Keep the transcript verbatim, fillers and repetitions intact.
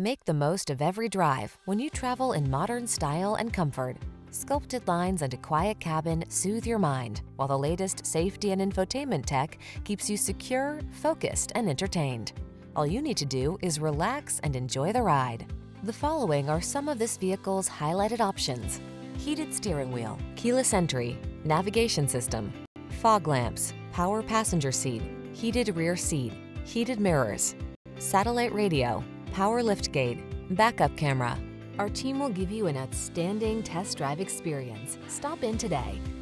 Make the most of every drive when you travel in modern style and comfort. Sculpted lines and a quiet cabin soothe your mind, while the latest safety and infotainment tech keeps you secure, focused, and entertained. All you need to do is relax and enjoy the ride. The following are some of this vehicle's highlighted options: heated steering wheel, keyless entry, navigation system, fog lamps, power passenger seat, heated rear seat, heated mirrors, satellite radio, power liftgate, backup camera. Our team will give you an outstanding test drive experience. Stop in today.